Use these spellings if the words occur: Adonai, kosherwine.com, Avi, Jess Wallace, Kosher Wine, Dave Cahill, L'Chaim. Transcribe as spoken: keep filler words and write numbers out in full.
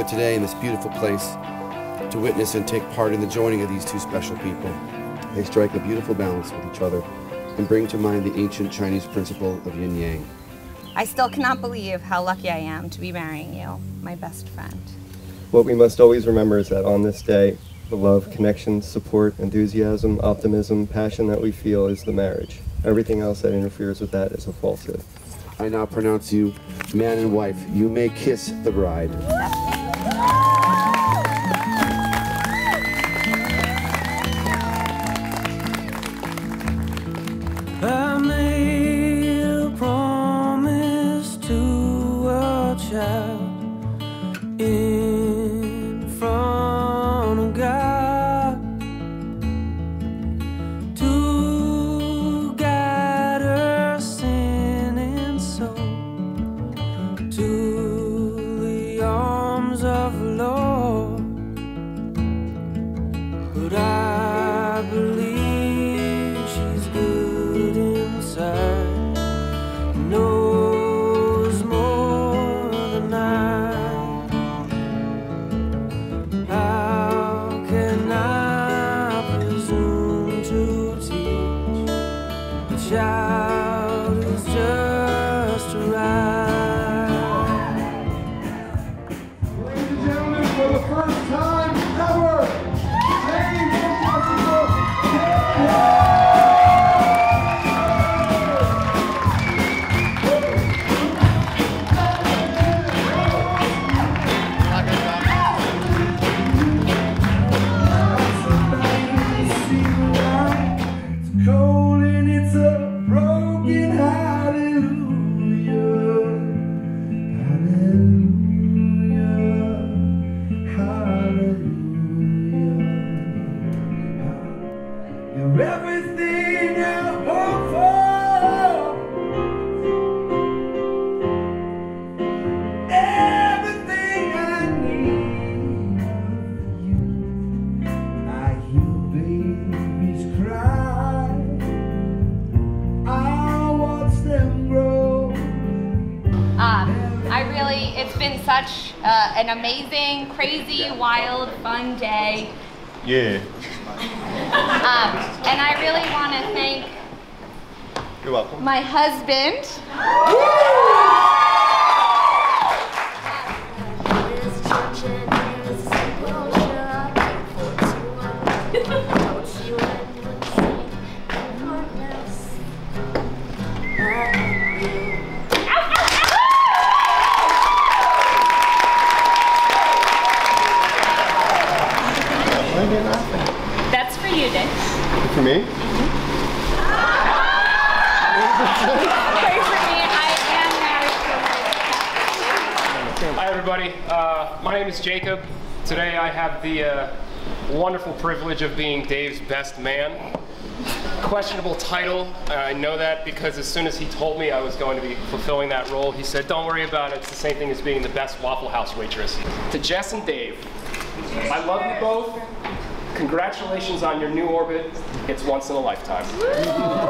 together today in this beautiful place to witness and take part in the joining of these two special people. They strike a beautiful balance with each other and bring to mind the ancient Chinese principle of yin-yang. I still cannot believe how lucky I am to be marrying you, my best friend. What we must always remember is that on this day, the love, connection, support, enthusiasm, optimism, passion that we feel is the marriage. Everything else that interferes with that is a falsehood. I now pronounce you man and wife. You may kiss the bride. I made a promise to a child in front of God to guide her sin and soul to the arms of the Lord. But I believe knows more than I. How can I presume to teach a child who's just arrived? Ladies and gentlemen, for the first time ever, Dave Cahill. Everything I hope for, everything I need of you. I hear babies cry, I watch them grow. Ah, uh, I really, it's been such uh, an amazing, crazy, wild, fun day. Yeah. Um, and I really want to thank You're welcome. my husband. That's for you, Dave. For me? Mm-hmm. Pray for me. I am married. Hi, everybody. Uh, my name is Jacob. Today I have the uh, wonderful privilege of being Dave's best man. Questionable title. Uh, I know that because as soon as he told me I was going to be fulfilling that role, he said, "Don't worry about it. It's the same thing as being the best Waffle House waitress." To Jess and Dave, I love you both. Congratulations on your new orbit. It's once in a lifetime.